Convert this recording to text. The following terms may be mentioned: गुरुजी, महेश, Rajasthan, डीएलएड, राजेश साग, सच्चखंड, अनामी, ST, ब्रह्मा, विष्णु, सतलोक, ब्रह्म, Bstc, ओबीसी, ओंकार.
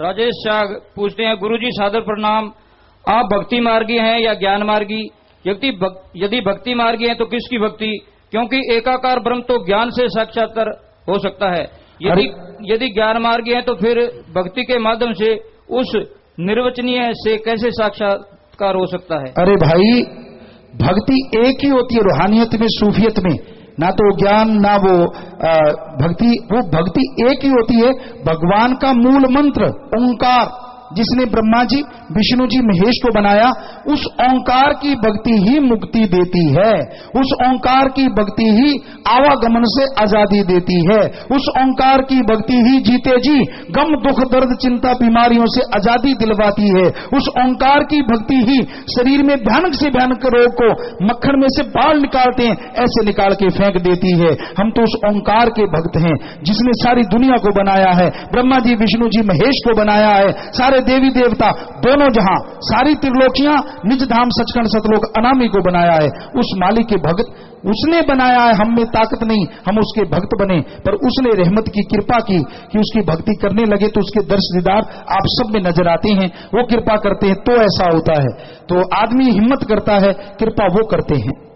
राजेश साग पूछते हैं, गुरुजी सादर प्रणाम, आप भक्ति मार्गी हैं या ज्ञान मार्गी? यदि भक्ति मार्गी हैं तो किसकी भक्ति? क्योंकि एकाकार ब्रह्म तो ज्ञान से साक्षात्कार हो सकता है। यदि ज्ञान मार्गी हैं तो फिर भक्ति के माध्यम से उस निर्वचनीय से कैसे साक्षात्कार हो सकता है? अरे भाई, भक्ति एक ही होती है रूहानियत में, सूफियत में, ना तो ज्ञान ना वो भक्ति, वो भक्ति एक ही होती है। भगवान का मूल मंत्र ओंकार, जिसने ब्रह्मा जी विष्णु जी महेश को बनाया, उस ओंकार की भक्ति ही मुक्ति देती है, उस ओंकार की भक्ति ही आवागमन से आजादी देती है, उस ओंकार की भक्ति ही जीते जी गम दुख दर्द चिंता बीमारियों से आजादी दिलवाती है, उस ओंकार की भक्ति ही शरीर में भयानक से भयानक रोग को मक्खन में से बाल निकालते हैं ऐसे निकाल के फेंक देती है। हम तो उस ओंकार के भक्त हैं जिसने सारी दुनिया को बनाया है, ब्रह्मा जी विष्णु जी महेश को बनाया है, सारे देवी देवता दोनों जहां, सारी त्रिलोकियां, निज धाम सच्चखंड सतलोक अनामी को बनाया है। उस मालिक के भक्त, उसने बनाया है, हम में ताकत नहीं, हम उसके भक्त बने, पर उसने रहमत की कृपा की कि उसकी भक्ति करने लगे तो उसके दर्श दीदार आप सब में नजर आते हैं। वो कृपा करते हैं तो ऐसा होता है, तो आदमी हिम्मत करता है, कृपा वो करते हैं।